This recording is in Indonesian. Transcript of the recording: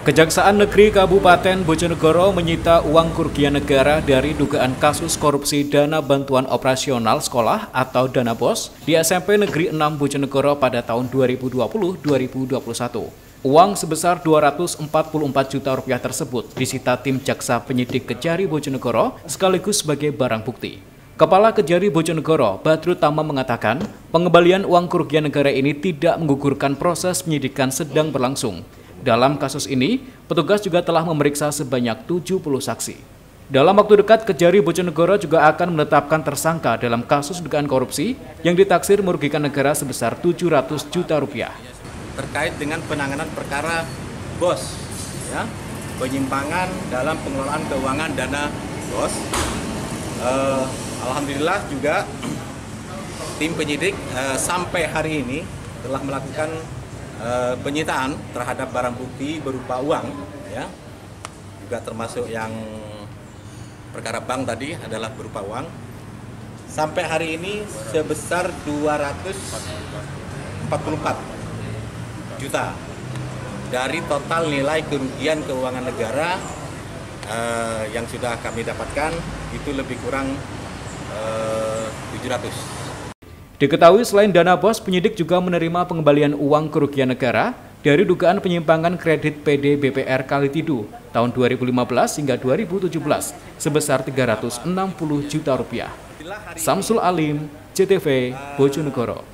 Kejaksaan Negeri Kabupaten Bojonegoro menyita uang kerugian negara dari dugaan kasus korupsi dana bantuan operasional sekolah atau dana BOS di SMP Negeri 6 Bojonegoro pada tahun 2020-2021. Uang sebesar Rp244 juta tersebut disita tim jaksa penyidik Kejari Bojonegoro sekaligus sebagai barang bukti. Kepala Kejari Bojonegoro, Badru Tama, mengatakan pengembalian uang kerugian negara ini tidak menggugurkan proses penyidikan sedang berlangsung. Dalam kasus ini, petugas juga telah memeriksa sebanyak 70 saksi. Dalam waktu dekat, Kejari Bojonegoro juga akan menetapkan tersangka dalam kasus dugaan korupsi yang ditaksir merugikan negara sebesar Rp700 juta. Terkait dengan penanganan perkara BOS, ya, penyimpangan dalam pengelolaan keuangan dana BOS. Alhamdulillah juga tim penyidik sampai hari ini telah melakukan penyitaan terhadap barang bukti berupa uang, ya, juga termasuk yang perkara bank tadi adalah berupa uang, sampai hari ini sebesar Rp244 juta dari total nilai kerugian keuangan negara yang sudah kami dapatkan itu lebih kurang 700. Diketahui selain dana BOS, penyidik juga menerima pengembalian uang kerugian negara dari dugaan penyimpangan kredit PD BPR Kalitidu tahun 2015 hingga 2017 sebesar Rp360 juta. Samsul Alim, JTV Bojonegoro.